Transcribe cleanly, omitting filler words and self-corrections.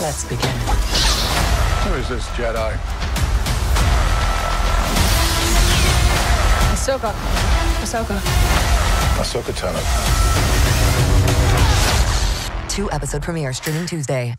Let's begin. Who is this Jedi? Ahsoka. Ahsoka. Ahsoka Tano. 2 episode premiere streaming Tuesday.